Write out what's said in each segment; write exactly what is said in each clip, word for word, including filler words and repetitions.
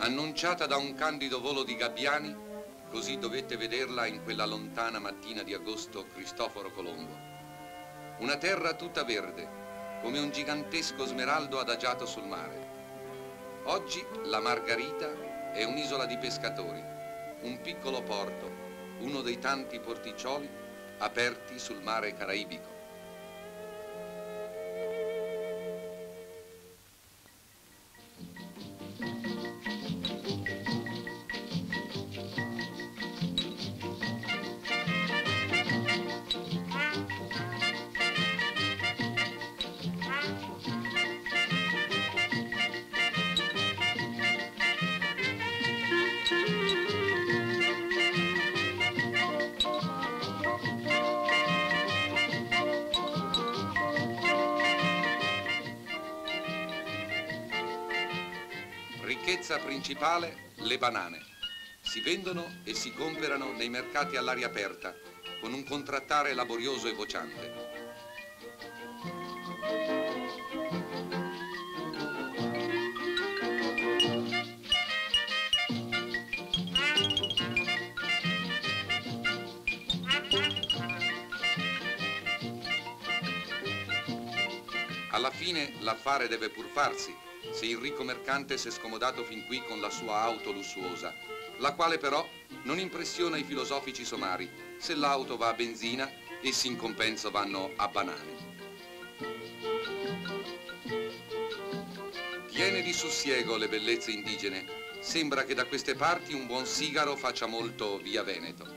Annunciata da un candido volo di gabbiani, così dovette vederla in quella lontana mattina di agosto Cristoforo Colombo. Una terra tutta verde, come un gigantesco smeraldo adagiato sul mare. Oggi la Margarita è un'isola di pescatori, un piccolo porto, uno dei tanti porticcioli aperti sul mare caraibico. Ricchezza principale, le banane. Si vendono e si comperano nei mercati all'aria aperta, con un contrattare laborioso e vociante. Alla fine l'affare deve pur farsi, se il ricco mercante si è scomodato fin qui con la sua auto lussuosa, la quale però non impressiona i filosofici somari, se l'auto va a benzina essi in compenso vanno a banane. Piene di sussiego le bellezze indigene, sembra che da queste parti un buon sigaro faccia molto via Veneto.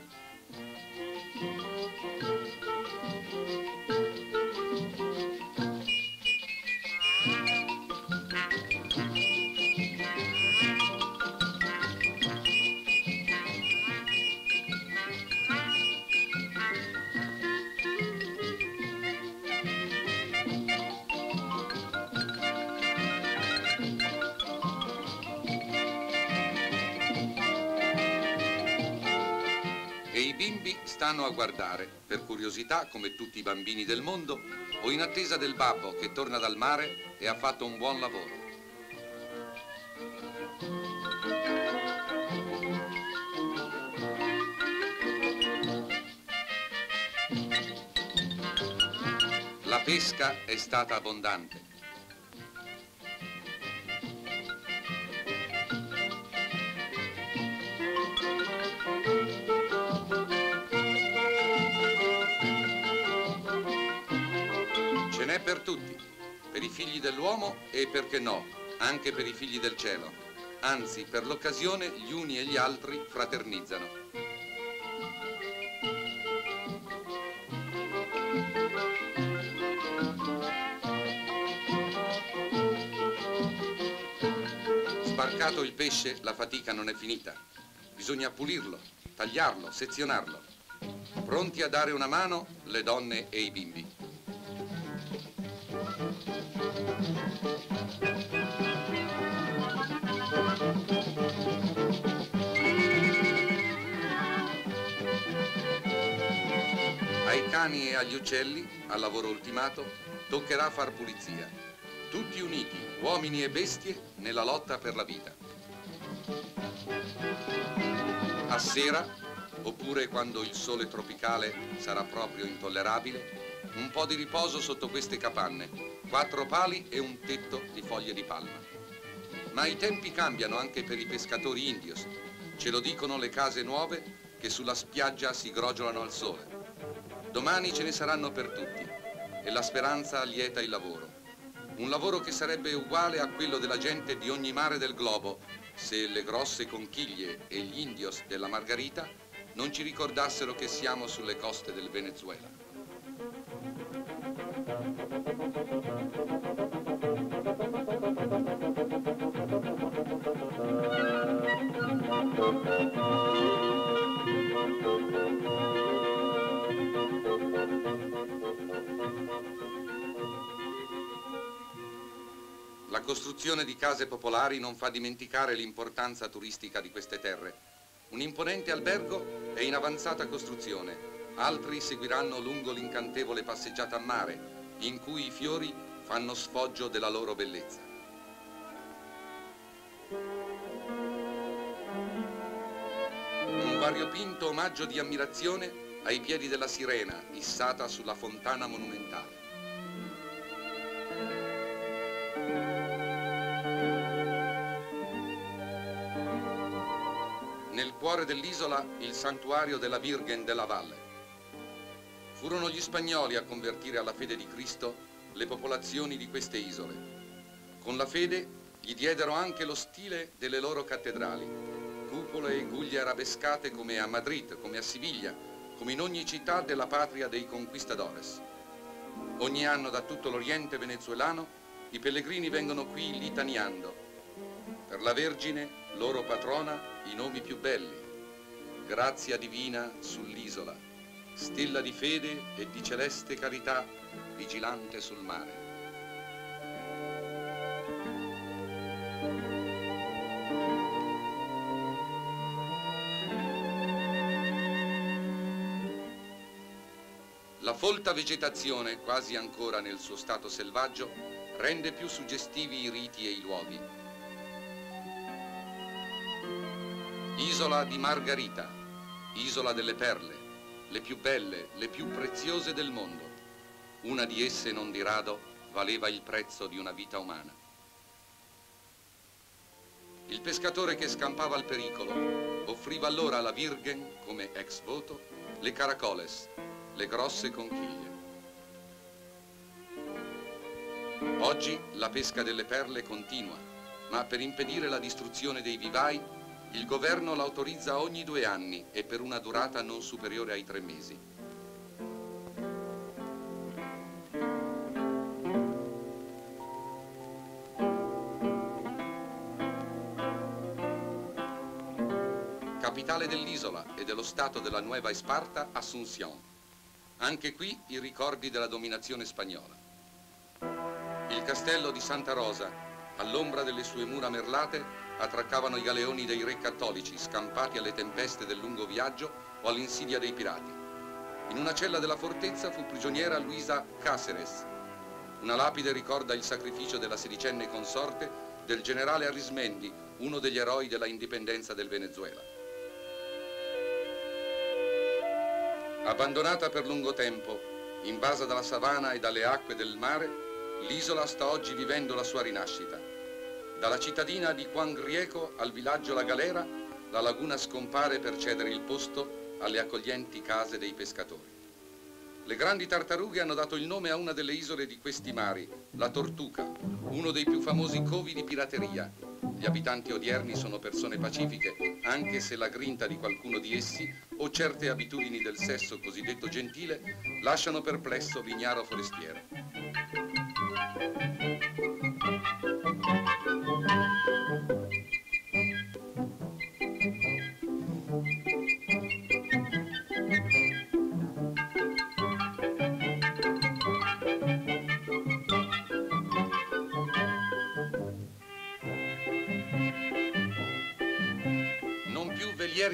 Stanno a guardare, per curiosità, come tutti i bambini del mondo, o in attesa del babbo che torna dal mare e ha fatto un buon lavoro. La pesca è stata abbondante. Per tutti, per i figli dell'uomo e, perché no, anche per i figli del cielo. Anzi, per l'occasione gli uni e gli altri fraternizzano. Sbarcato il pesce, la fatica non è finita. Bisogna pulirlo, tagliarlo, sezionarlo. Pronti a dare una mano le donne e i bimbi. Ai cani e agli uccelli, al lavoro ultimato, toccherà far pulizia. Tutti uniti, uomini e bestie, nella lotta per la vita. A sera, oppure quando il sole tropicale sarà proprio intollerabile, un po' di riposo sotto queste capanne, quattro pali e un tetto di foglie di palma. Ma i tempi cambiano anche per i pescatori indios. Ce lo dicono le case nuove che sulla spiaggia si crogiolano al sole. Domani ce ne saranno per tutti e la speranza allieta il lavoro. Un lavoro che sarebbe uguale a quello della gente di ogni mare del globo se le grosse conchiglie e gli indios della Margarita non ci ricordassero che siamo sulle coste del Venezuela. La costruzione di case popolari non fa dimenticare l'importanza turistica di queste terre. Un imponente albergo è in avanzata costruzione. Altri seguiranno lungo l'incantevole passeggiata a mare, in cui i fiori fanno sfoggio della loro bellezza. variopinto omaggio di ammirazione ai piedi della sirena issata sulla fontana monumentale. Nel cuore dell'isola il santuario della Virgen della Valle. Furono gli spagnoli a convertire alla fede di Cristo le popolazioni di queste isole. Con la fede gli diedero anche lo stile delle loro cattedrali, cupole e guglie arabescate come a Madrid, come a Siviglia, come in ogni città della patria dei conquistadores. Ogni anno da tutto l'Oriente venezuelano i pellegrini vengono qui litaniando. Per la Vergine, loro patrona, i nomi più belli. Grazia divina sull'isola, stella di fede e di celeste carità vigilante sul mare. La folta vegetazione, quasi ancora nel suo stato selvaggio, rende più suggestivi i riti e i luoghi. Isola di Margarita, isola delle perle, le più belle, le più preziose del mondo. Una di esse non di rado valeva il prezzo di una vita umana. Il pescatore che scampava il pericolo offriva allora alla Virgen, come ex voto, le caracoles, le grosse conchiglie. Oggi la pesca delle perle continua, ma per impedire la distruzione dei vivai il governo l'autorizza ogni due anni e per una durata non superiore ai tre mesi. Capitale dell'isola e dello stato della Nueva Esparta, Assunción. Anche qui i ricordi della dominazione spagnola. Il castello di Santa Rosa, all'ombra delle sue mura merlate, attraccavano i galeoni dei re cattolici scampati alle tempeste del lungo viaggio o all'insidia dei pirati. In una cella della fortezza fu prigioniera Luisa Cáceres. Una lapide ricorda il sacrificio della sedicenne consorte del generale Arismendi, uno degli eroi della indipendenza del Venezuela. Abbandonata per lungo tempo, invasa dalla savana e dalle acque del mare, l'isola sta oggi vivendo la sua rinascita. Dalla cittadina di Juan Grieco al villaggio La Galera, la laguna scompare per cedere il posto alle accoglienti case dei pescatori. Le grandi tartarughe hanno dato il nome a una delle isole di questi mari, la Tortuca, uno dei più famosi covi di pirateria. Gli abitanti odierni sono persone pacifiche, anche se la grinta di qualcuno di essi o certe abitudini del sesso cosiddetto gentile lasciano perplesso Vignaro Forestiero.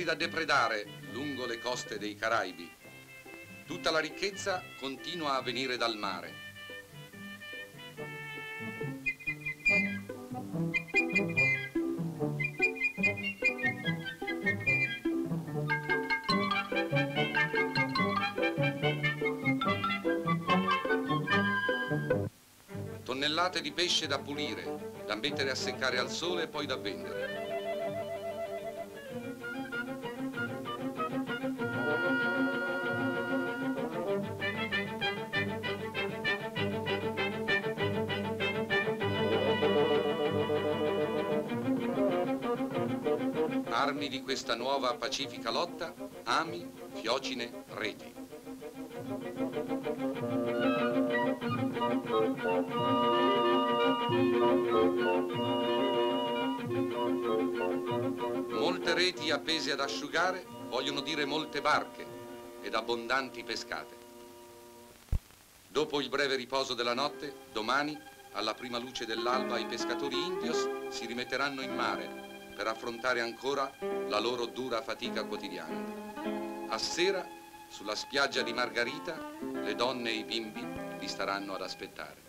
Da depredare lungo le coste dei Caraibi. Tutta la ricchezza continua a venire dal mare. Tonnellate di pesce da pulire, da mettere a seccare al sole e poi da vendere. Armi di questa nuova pacifica lotta, ami, fiocine, reti. Molte reti appese ad asciugare vogliono dire molte barche ed abbondanti pescate. Dopo il breve riposo della notte, domani, alla prima luce dell'alba, i pescatori indios si rimetteranno in mare per affrontare ancora la loro dura fatica quotidiana. A sera, sulla spiaggia di Margarita, le donne e i bimbi li staranno ad aspettare.